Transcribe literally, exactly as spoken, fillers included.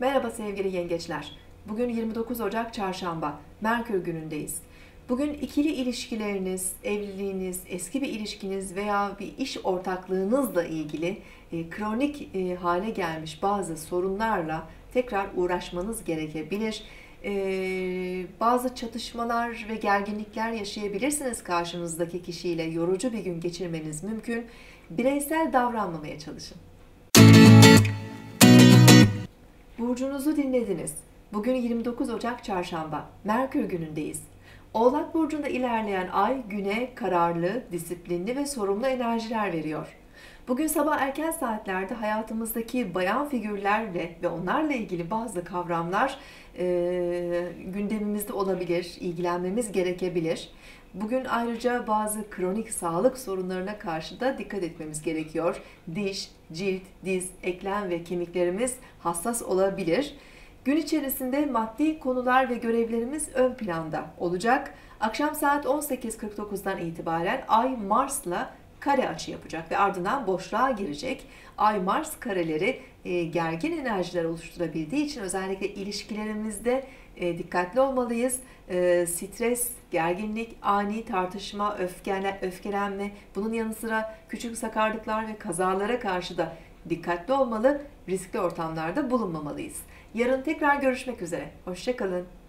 Merhaba sevgili yengeçler. Bugün yirmi dokuz Ocak Çarşamba, Merkür günündeyiz. Bugün ikili ilişkileriniz, evliliğiniz, eski bir ilişkiniz veya bir iş ortaklığınızla ilgili e, kronik e, hale gelmiş bazı sorunlarla tekrar uğraşmanız gerekebilir. Ee, bazı çatışmalar ve gerginlikler yaşayabilirsiniz karşınızdaki kişiyle. Yorucu bir gün geçirmeniz mümkün. Bireysel davranmamaya çalışın. Burcunuzu dinlediniz. Bugün yirmi dokuz Ocak Çarşamba, Merkür günündeyiz. Oğlak Burcu'nda ilerleyen ay güne kararlı, disiplinli ve sorumlu enerjiler veriyor. Bugün sabah erken saatlerde hayatımızdaki bayan figürlerle ve onlarla ilgili bazı kavramlar e, gündemimizde olabilir, ilgilenmemiz gerekebilir. Bugün ayrıca bazı kronik sağlık sorunlarına karşı da dikkat etmemiz gerekiyor. Diş, cilt, diz, eklem ve kemiklerimiz hassas olabilir. Gün içerisinde maddi konular ve görevlerimiz ön planda olacak. Akşam saat on sekiz kırk dokuzdan itibaren Ay Mars'la kare açı yapacak ve ardından boşluğa girecek. Ay Mars kareleri e, gergin enerjiler oluşturabildiği için özellikle ilişkilerimizde e, dikkatli olmalıyız. E, stres, gerginlik, ani tartışma, öfkele, öfkelenme, bunun yanı sıra küçük sakarlıklar ve kazalara karşı da dikkatli olmalı, riskli ortamlarda bulunmamalıyız. Yarın tekrar görüşmek üzere. Hoşça kalın.